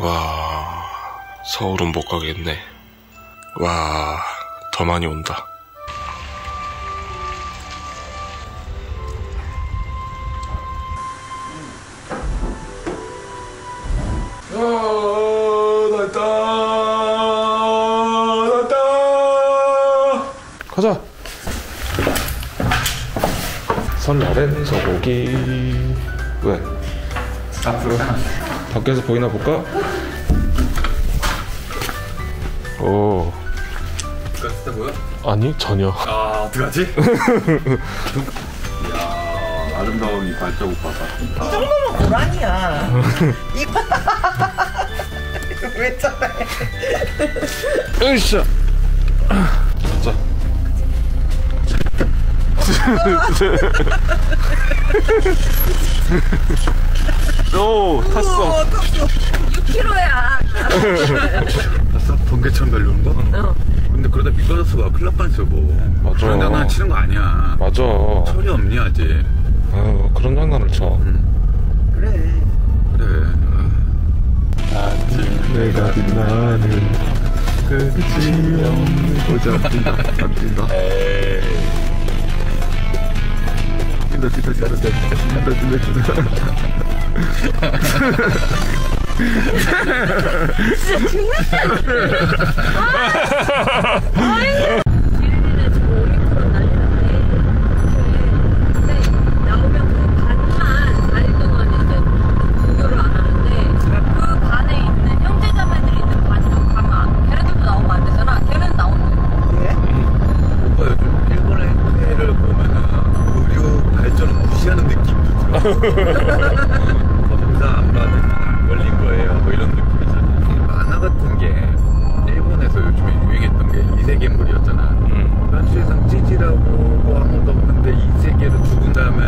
와, 서울은 못 가겠네. 와, 더 많이 온다. 가자. 설날엔 소고기. 왜? 앞으로 밖에서 보이나 볼까? 오. 그때 뭐야? 아니 전혀. 아 어떡하지? 이야 아름다운 이 발자국 봐봐. 이 정도면 고라니야. 이거 왜 저래? 으쌰. 가자. 오, 탔어. 6km야. 탔어? 번개처럼 달려오는 거? 어. 근데 그러다 미끄러졌어. 큰일 날 뻔했어. 뭐. 맞아. 그런 장난 치는 거 아니야. 맞아. 철이 없니, 아직? 어, 그런 장난을 쳐. 그래. 그래. 아직 내가 빛나는 끝이 없는 고작 빛나. 에이. 검사 안 받은 안 걸린 거예요. 뭐 이런 느낌이잖아. 만화 같은 게 일본에서 요즘에 유행했던 게 이 세계물이었잖아. 현실상 찌질하고 뭐 아무도 없는데 이 세계로 죽은 다음에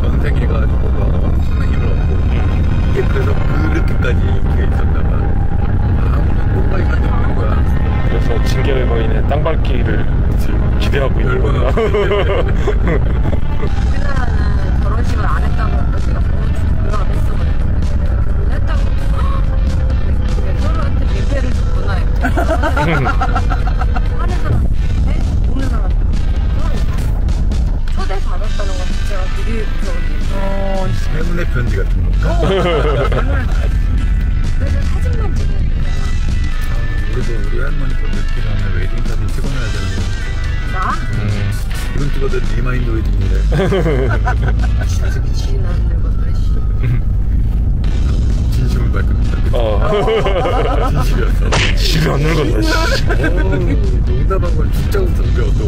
전 세계 가지고 엄청난 힘을 얻고 이게 그래서 그렇게까지 인기가 있었나 봐. 아무런 공감이 없는 거야. 그래서 징계의 거인의 땅밟기를 기대하고 있는 거야. 안 했다고 그러니까 내가 안 했어 그랬는데 했다고 왜 서로한테 민폐를 줬구나 이렇게 하는 사람 네? 모르는 사람 초대받았다는 건 진짜 되게 어... 행운의 편지 같은 건가? 그래서 사진만 찍어야 되잖아. 그래도 우리 할머니 본 며칠 전에 웨딩 사진 찍어놔야 되는 거 나? 이건 찍어도 리마인드 웨딩이래. 진심이 지나는 건데. 진심을 밝혔다. 어. 진심이었어. 지나는 건데. 농담한 걸 진짜 웃겨도.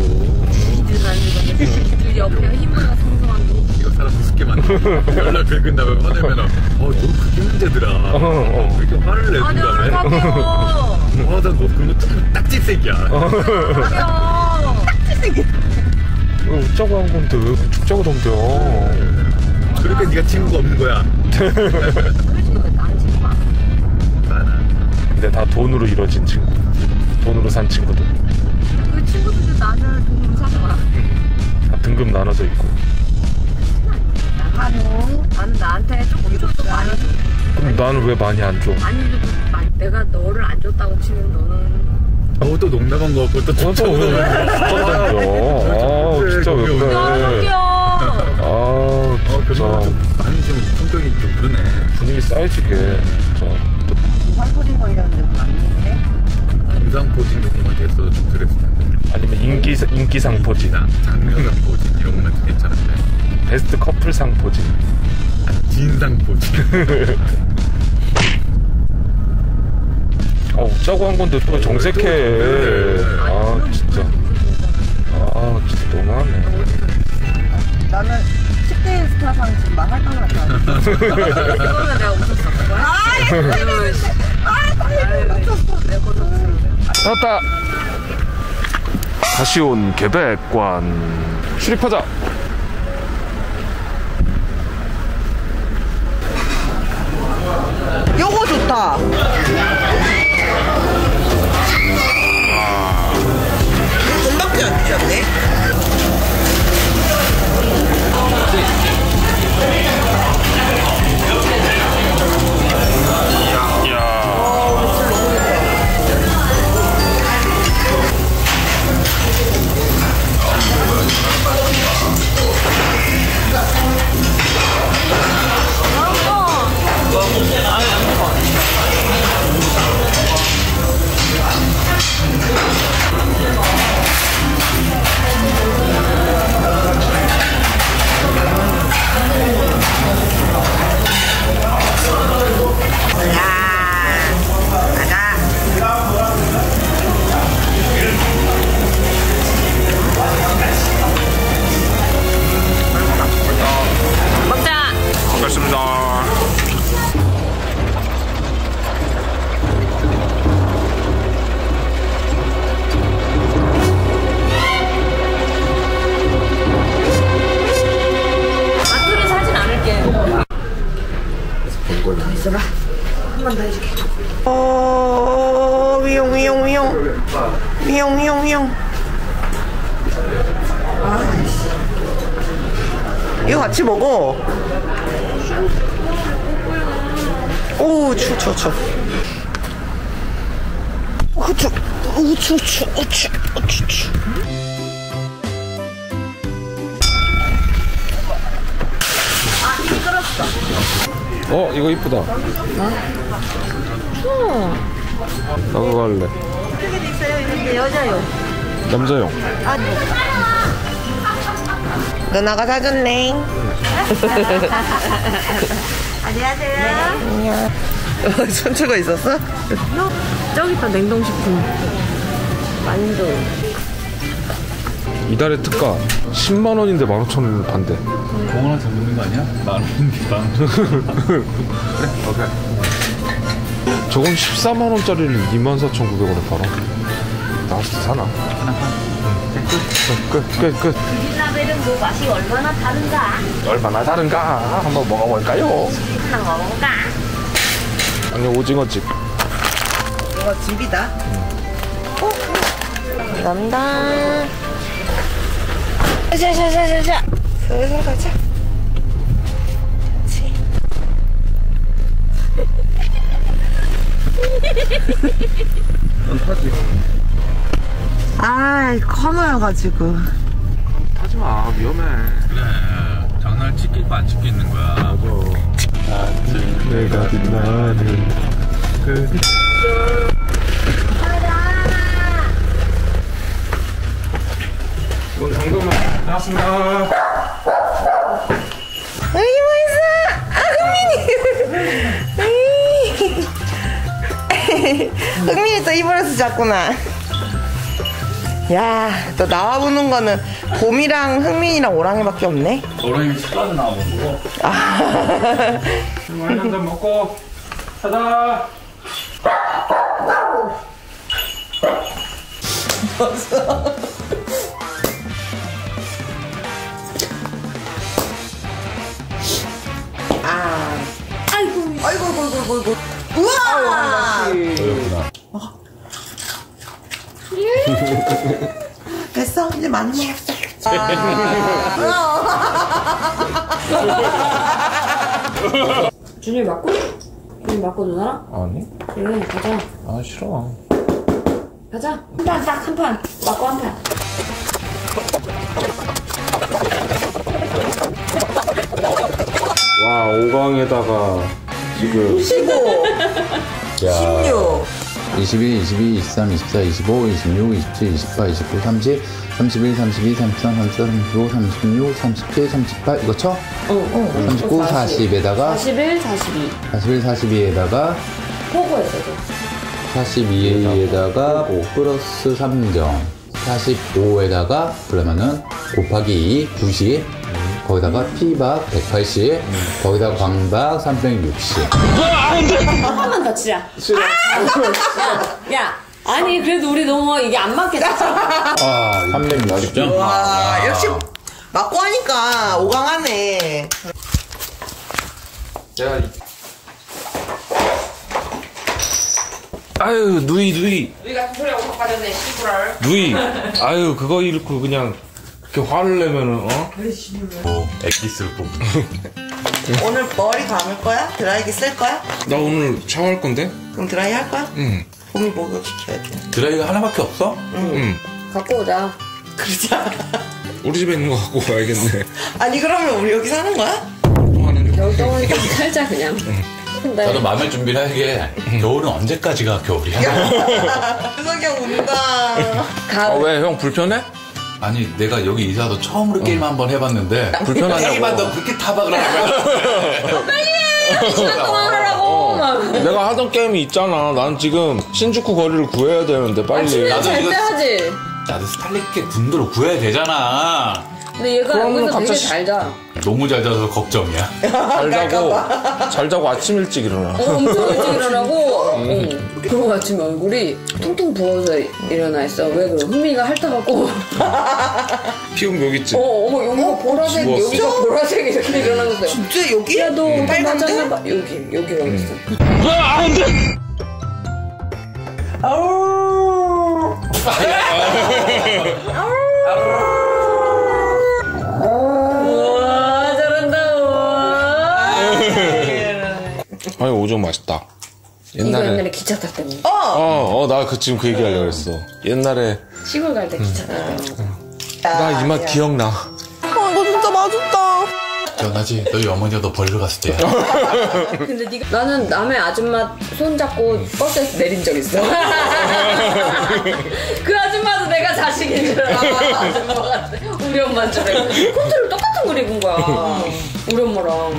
진심이라는 건데. 둘이 옆에 힘으로 성성한 거. 이거 사람 무섭게 만들어. 연락 긁은 다음에 화내면 너 그게 문제더라. 왜 이렇게 화를 내는 다음에. 와, 너 그거 딱지 새끼야. 왜 웃자고 한 건데 왜 죽자고 덤벼? 그러니까 네가 친구가 없는 거야. 근데 다 돈으로 이루어진 친구. 돈으로 산 친구들. 그 친구들도 나는 돈으로 사잖아. 다 등급 나눠져 있고. 나는 나한테 조금 좀 많이 줘. 그럼 나는 왜 많이 안 줘? 많이 줘도 내가 너를 안 줬다고 치면 너는. 또 농담한 거 같고 또 쫓아오는 거 같고 아 진짜 왜 그래. 아 진짜 아니 좀 성격이 좀 그러네. 분위기 싸해지게 진짜 활포진 걸렸는데 뭐 아닌데? 임상포진 정도만 됐어도 좀 그랬을 텐데. 아니면 인기상포진 장려상포진 이런 것만 괜찮은데. 베스트 커플상포진 진상포진. 웃자고 한 건데 또 정색해. 아 진짜. 아 진짜 너무하네. 나는 10대 스타상 지금 망할 것 같아. 그러면 내가 웃었어. 왔다. 다시 온 계백관 출입하자. 요거 좋다. 돈밖에 안 주셨네. 이거 같이 먹어. 오, 추워, 추워, 추워. 우추, 우추, 우추, 우추, 우추. 아, 미끄럽다. 어, 이거 이쁘다. 어? 추워. 나 그거 할래. 어떻게 돼 있어요? 이게 여자용. 남자용. 아니. 누나가 사줬네. 안녕하세요. 안녕. 손주가 있었어? 저기 있다, 냉동식품. 만두. 이달의 특가 10만원인데 15,000원 반대. 공원한테 먹는 거 아니야? 만원인데 15,000원. 그래? 오케이. 저건 14만원짜리를 24,900원에 팔아. 나왔을 때 사나? 끝. 이사벨은 뭐 맛이 얼마나 다른가? 한번 먹어볼까요? 하나 먹어볼까? 아니, 오징어집. 오징어집이다. 어? 감사합니다. 자자자자자. 슬슬 가자. 그렇지. 넌 타지. 아이, 커너여가지고. 타지마, 위험해. 그래, 장난 찍겠고 안 찍겠는 거야. 내가 빛나는 그 이건 잠깐만 나왔습니다. 여기 뭐 있어? 아, 흥민이. 흥민이 또 입으로서 잤구나. 야, 또 나와보는 거는 봄이랑 흥민이랑 오랑이밖에 없네. 오랑이 식사도 나와보는 거. 아. 오늘 한잔 먹고 사자. 맞아. 아. 아이고. 우와. 어. 됐어? 이제 많이 먹었어. 아. 준이 맞고? 준이 맞고 누나랑? 아니. 그래, 가자. 아, 싫어. 가자. 한 판, 딱 한 판. 맞고 한 판. 와, 5강에다가 지금. 15. 야. 16. 21, 22, 23, 24, 25, 26, 27, 28, 29, 30, 31, 32, 33, 34, 35, 36, 37, 38 이거 쳐? 어. 39, 40에다가 41, 42 42에다가 포고했어. 42에다가 5 플러스 3정 45에다가 그러면은 곱하기 2 90 거기다가 피박 180 거기다가 광박 360. 한 번만 더 치자. 아! 야, 아니 그래도 우리 너무 이게 안 맞겠다. 아, 360점. 와, 역시 맞고 하니까 오강하네. 야, 아유, 누이. 누이 같은 소리 하고 바빠졌네, 시부랄. 누이, 아유, 그거 잃고 그냥. 이렇게 화를 내면은, 어? 애기 쓸 거. 오늘 머리 감을 거야? 드라이기 쓸 거야? 나 오늘 샤워할 건데? 그럼 드라이 할 거야? 응. 봄이 목욕시켜야 돼. 드라이가 하나밖에 없어? 응. 갖고 오자. 그러자. 우리 집에 있는 거 갖고 와야겠네. 아니, 그러면 우리 여기 사는 거야? 겨울동안이니까 살자, 그냥. 나도 마음의 준비를 하게. 겨울은 언제까지가 겨울이야? 유석이형 운다. 가을. 왜, 형 불편해? 아니, 내가 여기 이사도 처음으로 게임 한번 해봤는데 불편하냐고. 게임만 더 그렇게 타박을 하라고. 빨리 해! 시간 동안 하라고. 내가 하던 게임이 있잖아. 난 지금 신주쿠 거리를 구해야 되는데 빨리. 나도 절대 하지. 나도 스탈리케 군도를 구해야 되잖아. 근데 얘가 여기서 되게 잘 자. 너무 잘 자서 걱정이야. 잘 자고 아침 일찍 일어나. 엄청 일찍 일어나고. 그러고 아침 얼굴이 퉁퉁 부어서 일어나 있어. 왜 그래? 흥미가 핥아갖고. 피움 여기 있지? 여기가 보라색, 죽었어. 여기가 보라색 이렇게 일어나고 있어. 진짜 여기? 야, 너 빨간데? 여기가 있어. 으아, 안 돼! 아우! 아우! 아우! 오존 맛있다. 옛날에 기차 탈 때문에. 나 그 지금 그 얘기하려고 그랬어. 옛날에 시골 갈 때 기차 탈 때문에. 나 이 맛 기억나. 이거 진짜 맛있다. 기억나지? 너희 어머니가 너 버리러 갔을 때야. 근데 네가 나는 남의 아줌마 손잡고 버스에서 내린 적 있어. 그 아줌마도 내가 자식인 줄 아줌마 같아. 우리 엄마인 줄 알고. 코트를 똑같은 걸 입은 거야. 우리 엄마랑.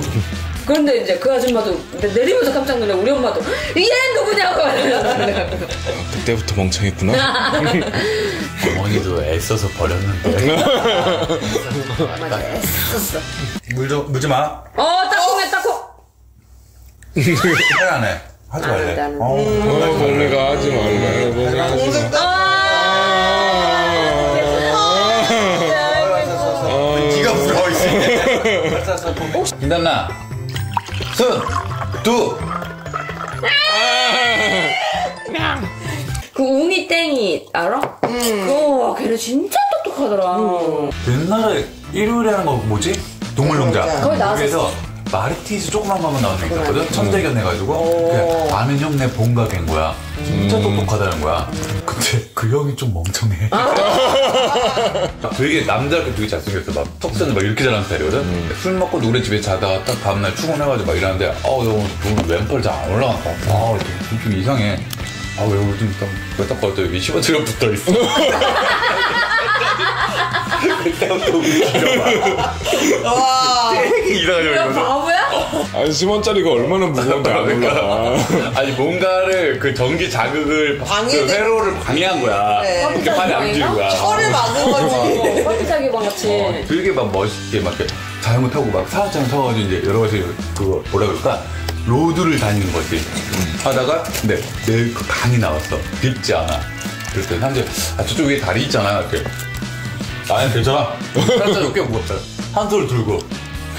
그런데 이제 그 아줌마도 내리면서 깜짝 놀래. 우리 엄마도 얘는 누구냐고. 그때부터 멍청했구나. 어머니도 애써서 버렸는데. 맞아, 애썼어. 물지 마. 따콩해, 따콩. 해 안 해? 하지 말래. 원래가 하지 말래. 네가 부러워 있어. 김단나. 그 웅이땡이 알아? 응. 걔네 진짜 똑똑하더라. 옛날에 일요일에 하는 거 뭐지? 동물농장. 거기서 마르티즈 조그만 거만 나온 적이 있었거든? 천대견 해가지고. 아는 형 내 본가 된 거야. 진짜 똑똑하다는 거야. 근데 그 형이 좀 멍청해. 되게 남자답게 되게 잘생겼어. 막 턱선을 막 이렇게 자란 스타일이거든? 술 먹고 노래 집에 자다가 딱 다음날 출근해가지고 막 이러는데, 너 왼팔 잘 안 올라갔다. 좀 이상해. 왜 요즘 딱 봐도 여기 시바처럼 붙어있어. 그때부터 움직여봐. 되게 이상하죠. 바보야? 아니 10원짜리가 얼마나 무거운데 안 올라가. 아니 뭔가를 그 전기 자극을 그 회로를 방해한 거야. 이렇게 팔이 안 움직이는 거야. 혀를 막은 거지. 뻘짓하기만 같이. 되게 막 멋있게 막 자전거 타고 막 사자처럼 타가지고 이제 여러 가지 그거 뭐라 그럴까? 로드를 다니는 거지. 하다가 근데 내 그 강이 나왔어. 깊지 않아. 그랬더니 사람들이 저쪽 위에 다리 있잖아. 이렇게. 나는 괜찮아. 살짝 꽤 무겁다. 한 손을 들고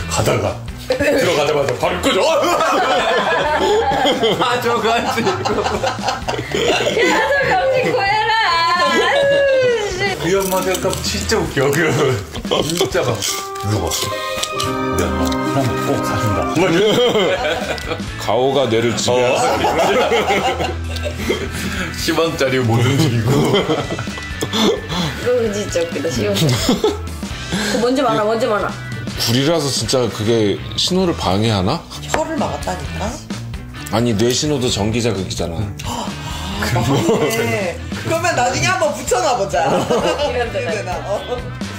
가다가 들어가자마자 바로 꺼져. 저거 안 찍고. 저거 안 찍고 해라. 그 엄마 생각하면 진짜 웃겨. 진짜 막 누워. 우리 엄마 사람을 꼭 사준다. 가오가 뇌를 지배하고 10원짜리 못 움직이고. 그거 진짜 웃기다. 10원짜리. 뭔지 많아. 구리라서 진짜 그게 신호를 방해하나? 혀를 막았다니까? 아니 뇌신호도 전기자극이잖아. 그러면 나중에 한번 붙여놔보자. 이런 데나.